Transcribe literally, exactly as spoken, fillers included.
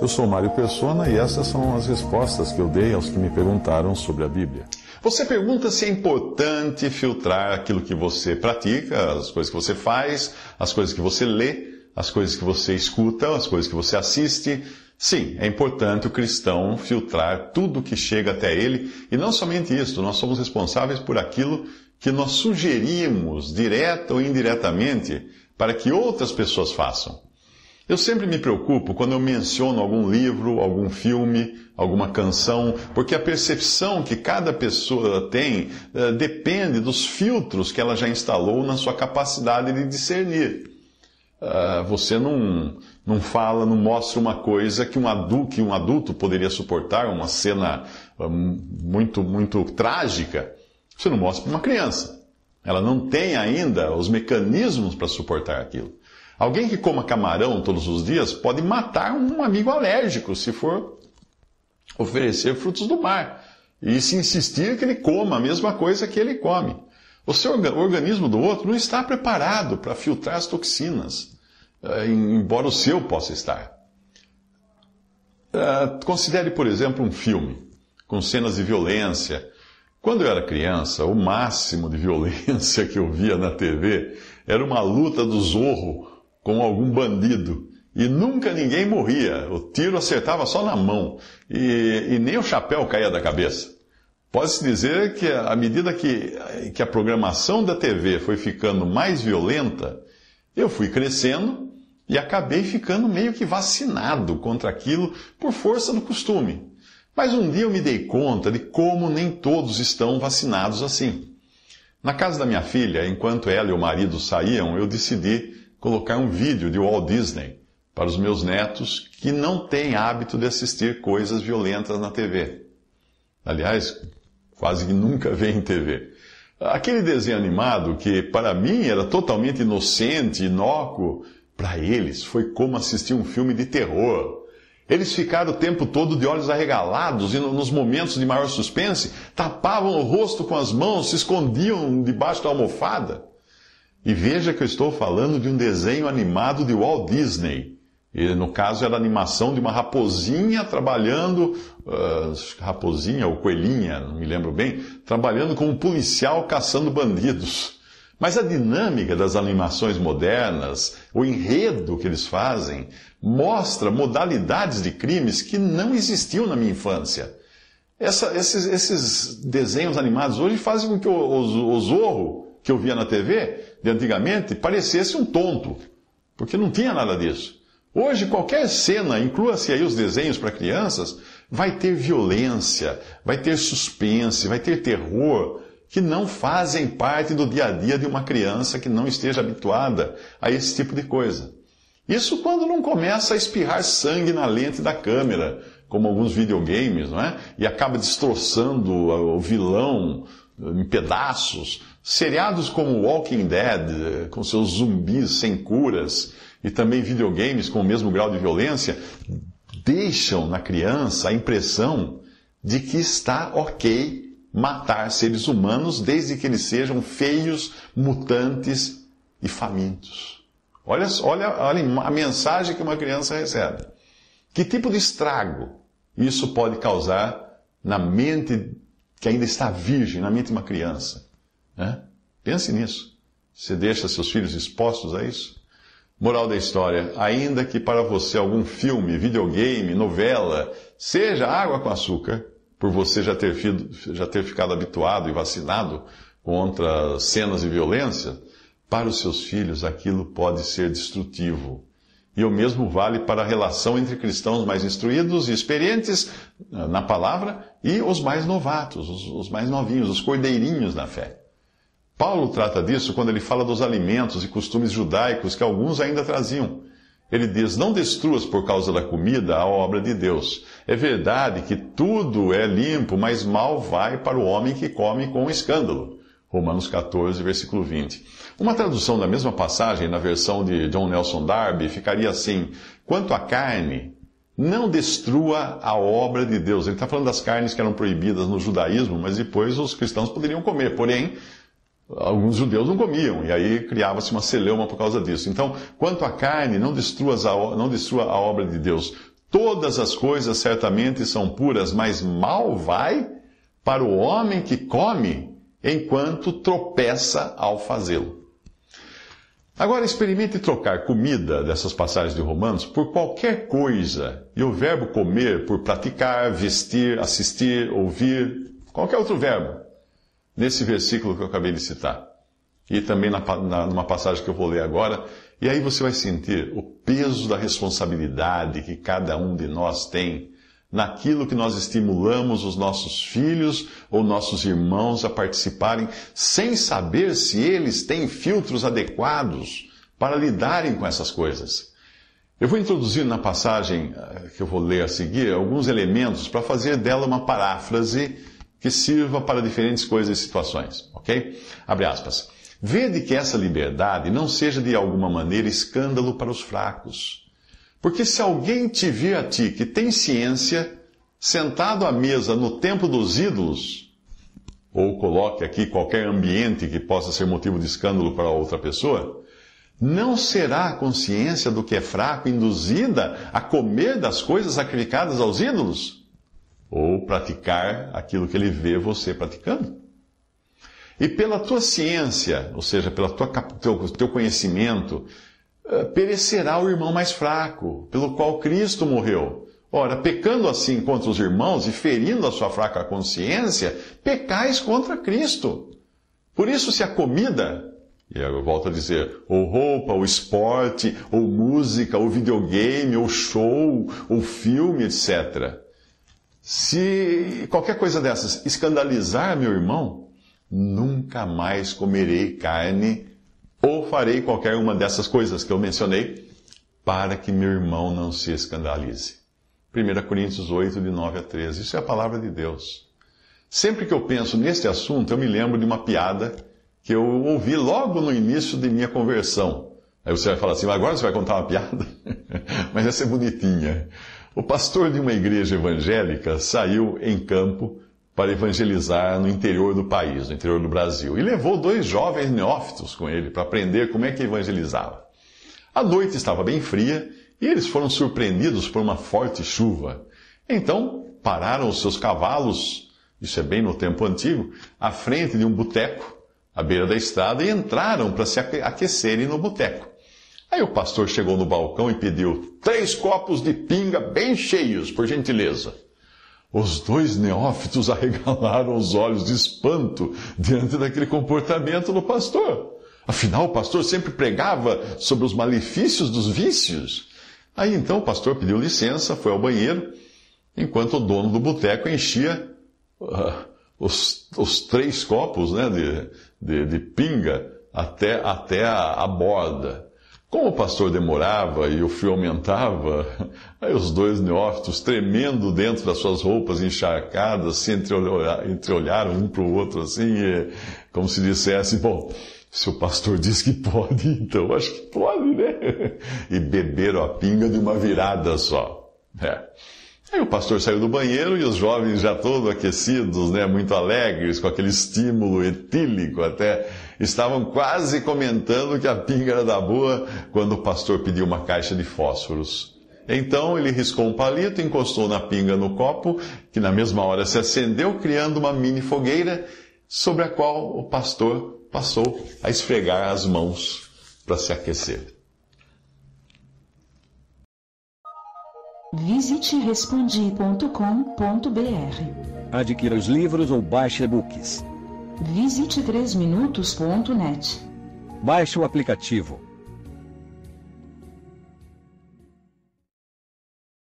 Eu sou Mário Persona e essas são as respostas que eu dei aos que me perguntaram sobre a Bíblia. Você pergunta se é importante filtrar aquilo que você pratica, as coisas que você faz, as coisas que você lê, as coisas que você escuta, as coisas que você assiste. Sim, é importante o cristão filtrar tudo que chega até ele. E não somente isso, nós somos responsáveis por aquilo que nós sugerimos, direta ou indiretamente, para que outras pessoas façam. Eu sempre me preocupo quando eu menciono algum livro, algum filme, alguma canção, porque a percepção que cada pessoa tem uh, depende dos filtros que ela já instalou na sua capacidade de discernir. Uh, você não, não fala, não mostra uma coisa que um adulto, que um adulto poderia suportar, uma cena uh, muito, muito trágica, você não mostra para uma criança. Ela não tem ainda os mecanismos para suportar aquilo. Alguém que coma camarão todos os dias pode matar um amigo alérgico se for oferecer frutos do mar. E se insistir que ele coma a mesma coisa que ele come. O seu organismo do outro não está preparado para filtrar as toxinas, embora o seu possa estar. Considere, por exemplo, um filme com cenas de violência. Quando eu era criança, o máximo de violência que eu via na T V era uma luta do Zorro com algum bandido. E nunca ninguém morria. O tiro acertava só na mão. E, e nem o chapéu caía da cabeça. Pode-se dizer que à medida que, que a programação da T V foi ficando mais violenta, eu fui crescendo e acabei ficando meio que vacinado contra aquilo por força do costume. Mas um dia eu me dei conta de como nem todos estão vacinados assim. Na casa da minha filha, enquanto ela e o marido saíam, eu decidi colocar um vídeo de Walt Disney para os meus netos que não têm hábito de assistir coisas violentas na T V. Aliás, quase que nunca vêem T V. Aquele desenho animado que para mim era totalmente inocente, inócuo, para eles foi como assistir um filme de terror. Eles ficaram o tempo todo de olhos arregalados e nos momentos de maior suspense, tapavam o rosto com as mãos, se escondiam debaixo da almofada. E veja que eu estou falando de um desenho animado de Walt Disney. E, no caso, era a animação de uma raposinha trabalhando, uh, raposinha ou coelhinha, não me lembro bem, trabalhando como um policial caçando bandidos. Mas a dinâmica das animações modernas, o enredo que eles fazem, mostra modalidades de crimes que não existiam na minha infância. Essa, esses, esses desenhos animados hoje fazem com que o, o, o Zorro, que eu via na T V de antigamente, parecesse um tonto, porque não tinha nada disso. Hoje, qualquer cena, inclua-se aí os desenhos para crianças, vai ter violência, vai ter suspense, vai ter terror, que não fazem parte do dia a dia de uma criança que não esteja habituada a esse tipo de coisa. Isso quando não começa a espirrar sangue na lente da câmera, como alguns videogames, não é? E acaba destroçando o vilão em pedaços. Seriados como Walking Dead, com seus zumbis sem curas, e também videogames com o mesmo grau de violência, deixam na criança a impressão de que está ok matar seres humanos desde que eles sejam feios, mutantes e famintos. Olha, olha, olha a mensagem que uma criança recebe. Que tipo de estrago isso pode causar na mente que ainda está virgem, na mente de uma criança? Né? Pense nisso. Você deixa seus filhos expostos a isso? Moral da história, ainda que para você algum filme, videogame, novela, seja água com açúcar, por você já ter, já ter ficado habituado e vacinado contra cenas de violência, para os seus filhos aquilo pode ser destrutivo. E o mesmo vale para a relação entre cristãos mais instruídos e experientes na palavra e os mais novatos, os, os mais novinhos, os cordeirinhos na fé. Paulo trata disso quando ele fala dos alimentos e costumes judaicos que alguns ainda traziam. Ele diz, não destruas por causa da comida a obra de Deus. É verdade que tudo é limpo, mas mal vai para o homem que come com escândalo. Romanos quatorze, versículo vinte. Uma tradução da mesma passagem, na versão de John Nelson Darby, ficaria assim, quanto à carne, não destrua a obra de Deus. Ele está falando das carnes que eram proibidas no judaísmo, mas depois os cristãos poderiam comer. Porém, Alguns judeus não comiam, e aí criava-se uma celeuma por causa disso. Então, quanto à carne, não destrua a obra de Deus. Todas as coisas certamente são puras, mas mal vai para o homem que come, enquanto tropeça ao fazê-lo. Agora, experimente trocar comida dessas passagens de Romanos por qualquer coisa, e o verbo comer por praticar, vestir, assistir, ouvir, qualquer outro verbo, nesse versículo que eu acabei de citar, e também na, na, numa passagem que eu vou ler agora, e aí você vai sentir o peso da responsabilidade que cada um de nós tem naquilo que nós estimulamos os nossos filhos ou nossos irmãos a participarem, sem saber se eles têm filtros adequados para lidarem com essas coisas. Eu vou introduzir na passagem que eu vou ler a seguir alguns elementos para fazer dela uma paráfrase que sirva para diferentes coisas e situações, ok? Abre aspas. Vede que essa liberdade não seja de alguma maneira escândalo para os fracos. Porque se alguém te vir a ti que tem ciência, sentado à mesa no templo dos ídolos, ou coloque aqui qualquer ambiente que possa ser motivo de escândalo para outra pessoa, não será a consciência do que é fraco induzida a comer das coisas sacrificadas aos ídolos? Ou praticar aquilo que ele vê você praticando. E pela tua ciência, ou seja, pelo teu, teu conhecimento, perecerá o irmão mais fraco, pelo qual Cristo morreu. Ora, pecando assim contra os irmãos e ferindo a sua fraca consciência, pecais contra Cristo. Por isso, se a comida, e eu volto a dizer, ou roupa, ou esporte, ou música, ou videogame, ou show, ou filme, etcétera, se qualquer coisa dessas escandalizar meu irmão, nunca mais comerei carne ou farei qualquer uma dessas coisas que eu mencionei, para que meu irmão não se escandalize. primeira Coríntios oito, de nove a treze. Isso é a palavra de Deus. Sempre que eu penso neste assunto, eu me lembro de uma piada que eu ouvi logo no início de minha conversão. Aí você vai falar assim, agora você vai contar uma piada? Mas essa é bonitinha. O pastor de uma igreja evangélica saiu em campo para evangelizar no interior do país, no interior do Brasil, e levou dois jovens neófitos com ele para aprender como é que evangelizava. A noite estava bem fria e eles foram surpreendidos por uma forte chuva. Então, pararam os seus cavalos, isso é bem no tempo antigo, à frente de um boteco, à beira da estrada, e entraram para se aquecerem no boteco. Aí o pastor chegou no balcão e pediu três copos de pinga bem cheios, por gentileza. Os dois neófitos arregalaram os olhos de espanto diante daquele comportamento do pastor. Afinal, o pastor sempre pregava sobre os malefícios dos vícios. Aí então o pastor pediu licença, foi ao banheiro, enquanto o dono do boteco enchia uh, os, os três copos, né, de, de, de pinga até, até a, a borda. Como o pastor demorava e o frio aumentava, aí os dois neófitos, tremendo dentro das suas roupas encharcadas, se entreolharam um para o outro assim, como se dissesse, bom, se o pastor diz que pode, então acho que pode, né? E beberam a pinga de uma virada só. É. Aí o pastor saiu do banheiro e os jovens já todos aquecidos, né, muito alegres, com aquele estímulo etílico até, estavam quase comentando que a pinga era da boa quando o pastor pediu uma caixa de fósforos. Então ele riscou um palito, encostou na pinga no copo, que na mesma hora se acendeu, criando uma mini fogueira, sobre a qual o pastor passou a esfregar as mãos para se aquecer. Visite respondi ponto com ponto br. Adquira os livros ou baixe e-books. Visite três minutos ponto net. Baixe o aplicativo.